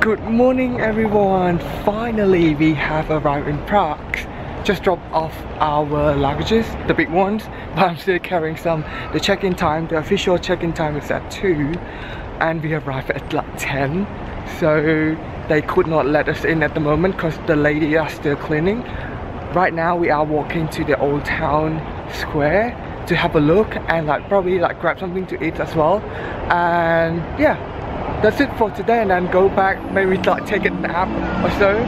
Good morning everyone, finally we have arrived in Prague. Just dropped off our luggages, the big ones, but I'm still carrying some. The check-in time, the official check-in time is at 2 and we arrived at like 10. So they could not let us in at the moment because the ladies are still cleaning. Right now we are walking to the old town square to have a look and probably grab something to eat as well. And yeah, that's it for today, and then go back, maybe take a nap or so.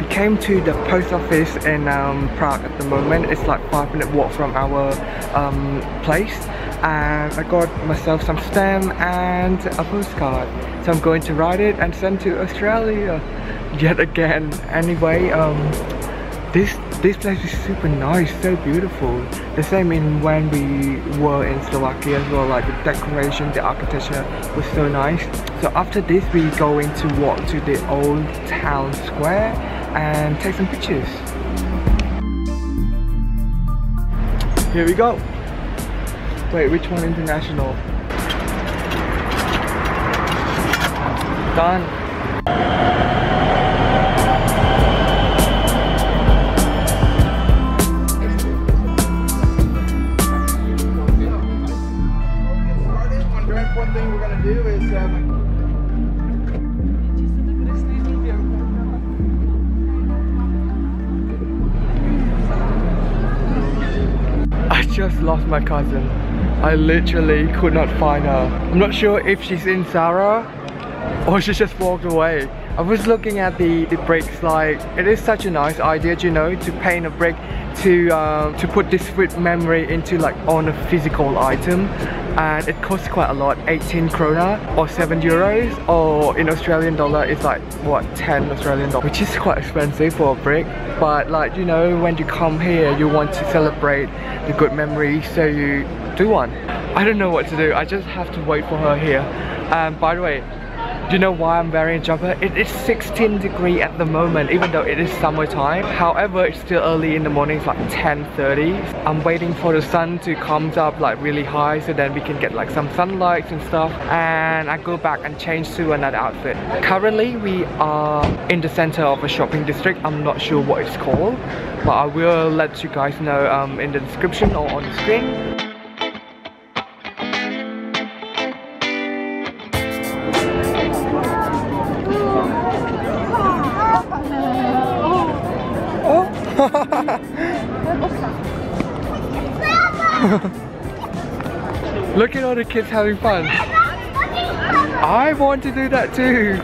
We came to the post office in Prague at the moment. It's like 5-minute walk from our place, and I got myself some stamp and a postcard. So I'm going to write it and send to Australia yet again. Anyway, this place is super nice, so beautiful. The same in when we were in Slovakia as well, like the decoration, the architecture was so nice. So after this, we're going to walk to the old town square and take some pictures. Here we go. Wait, which one? International? Done. One thing we're gonna do is I just lost my cousin. I literally could not find her. I'm not sure if she's in Sarah or she just walked away. I was looking at the bricks, like it is such a nice idea, you know, to paint a brick to put this sweet memory into on a physical item, and it costs quite a lot, 18 krona or 7 euros, or in Australian dollar it's like what, 10 Australian dollars, which is quite expensive for a brick. But like, you know, when you come here you want to celebrate the good memories, so you do one. I don't know what to do, I just have to wait for her here. And by the way, do you know why I'm wearing a jumper? It is 16 degrees at the moment, even though it is summertime. However, it's still early in the morning, it's like 10:30. I'm waiting for the sun to come up really high, so then we can get some sunlight and stuff. And I go back and change to another outfit. Currently, we are in the center of a shopping district. I'm not sure what it's called, but I will let you guys know in the description or on the screen. Look at all the kids having fun. I want to do that too.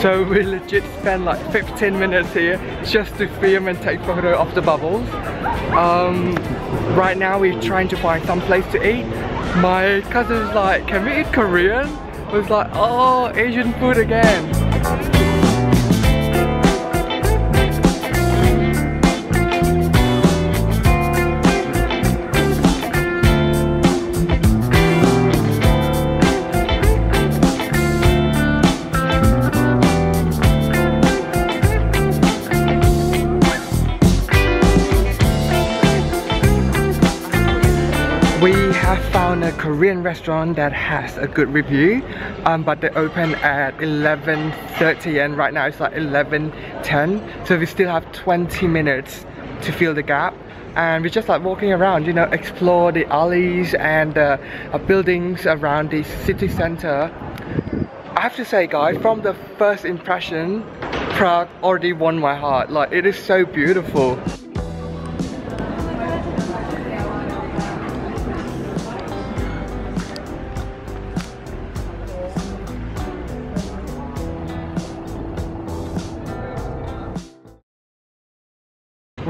So we legit spend like 15 minutes here just to film and take photo of the bubbles. Right now we're trying to find some place to eat. My cousin's like, can we eat Korean? I was like, oh, Asian food again. Found a Korean restaurant that has a good review, but they open at 11:30 and right now it's like 11:10, so we still have 20 minutes to fill the gap. And we're just walking around, you know, explore the alleys and buildings around the city center. I have to say guys, from the first impression, Prague already won my heart. It is so beautiful.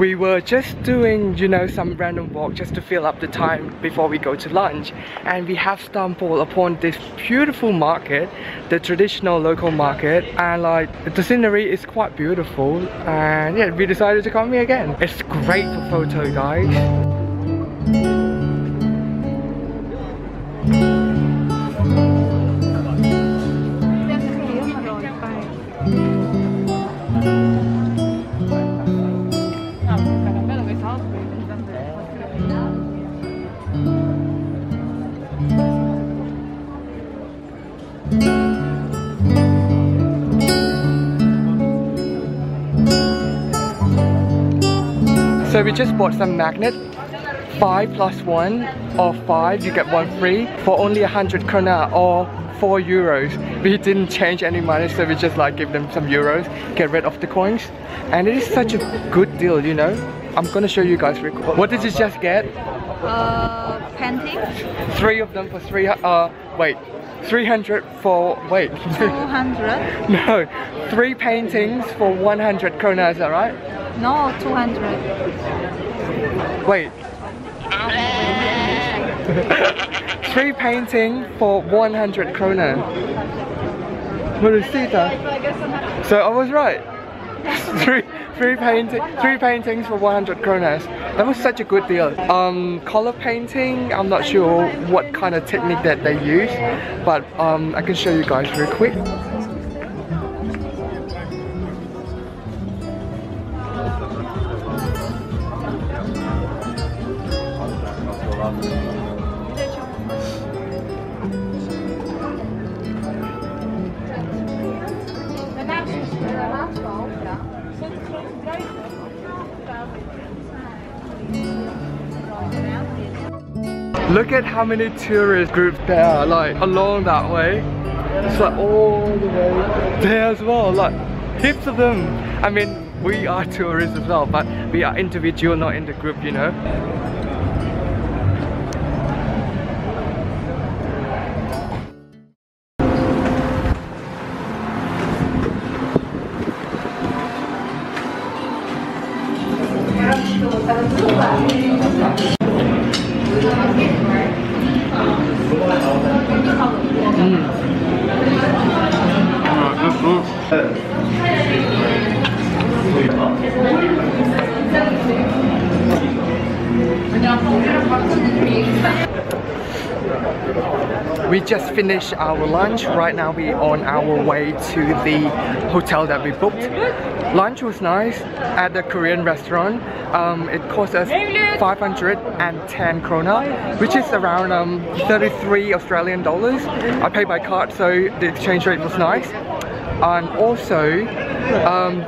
we were just doing, you know, some random walk just to fill up the time before we go to lunch, and we have stumbled upon this beautiful market, the traditional local market, and like the scenery is quite beautiful, and yeah, we decided to come here again. It's great for photo, guys. So we just bought some magnet, 5 + 1 or 5, you get 1 free, for only 100 krona or 4 euros. We didn't change any money, so we just like give them some euros, get rid of the coins, and it is such a good deal, you know. I'm gonna show you guys real quick. What did you just get? Paintings. 3 of them for 300 for, wait. 200? No, 3 paintings for 100 krona, is that right? No, 200. Wait. 3 painting for 100 krona. So I was right. Three paintings for 100 kronas. That was such a good deal. Color painting, I'm not sure what kind of technique that they use, but I can show you guys real quick. Look at how many tourist groups there are, like along that way. It's like all the way there as well, like heaps of them. I mean, we are tourists as well, but we are individual, not in the group, you know. We just finished our lunch. Right now we're on our way to the hotel that we booked. Lunch was nice at the Korean restaurant. It cost us 510 krona, which is around 33 Australian dollars. I paid by card, so the exchange rate was nice. And also,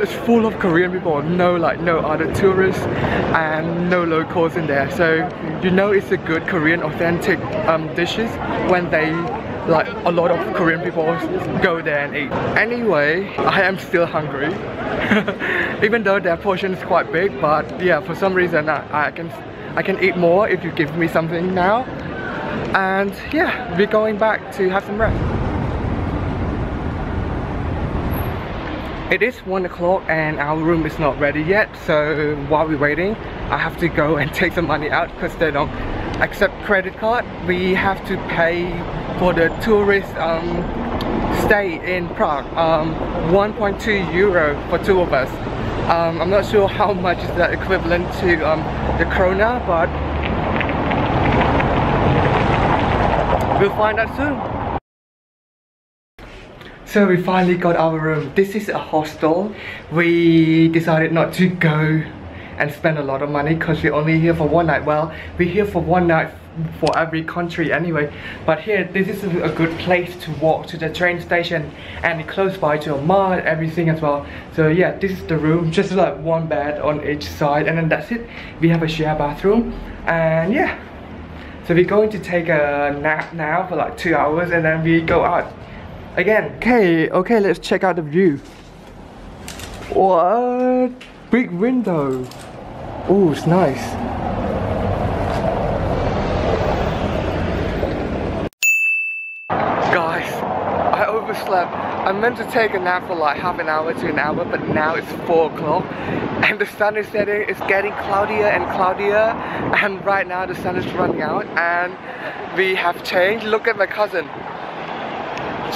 it's full of Korean people, no other tourists and no locals in there. So you know it's a good Korean authentic dishes when they, like a lot of Korean people go there and eat. Anyway, I am still hungry. Even though their portion is quite big, but yeah, for some reason I can eat more if you give me something now. And yeah, we're going back to have some rest. It is 1 o'clock and our room is not ready yet, so while we're waiting, I have to go and take some money out because they don't accept credit card. We have to pay for the tourist stay in Prague, 1.2 euro for 2 of us. I'm not sure how much is that equivalent to the krona, but we'll find out soon. So we finally got our room. This is a hostel. We decided not to go and spend a lot of money because we're only here for 1 night. Well, we're here for 1 night for every country anyway. But here, this is a good place to walk to the train station and close by to a mall, everything as well. So yeah, this is the room. Just like 1 bed on each side, and then that's it. We have a shared bathroom, and yeah. So we're going to take a nap now for like 2 hours, and then we go out again. Okay, let's check out the view. What big window. Oh, it's nice. Guys, I overslept. I'm meant to take a nap for like half an hour to an hour, but now it's 4 o'clock and the sun is setting. It's getting cloudier and cloudier, and right now the sun is running out and we have changed. Look at my cousin.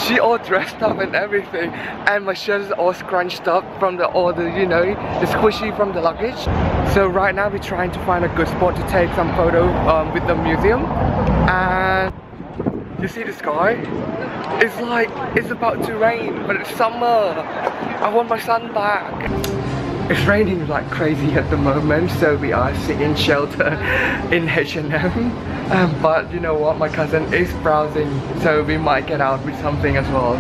She all dressed up and everything, and my shirt is all scrunched up from all the you know, the squishy from the luggage. So right now we're trying to find a good spot to take some photo with the museum. And you see the sky? It's like, it's about to rain, but it's summer. I want my sun back. It's raining like crazy at the moment, so we are sitting shelter in H&M. But you know what, my cousin is browsing, so we might get out with something as well.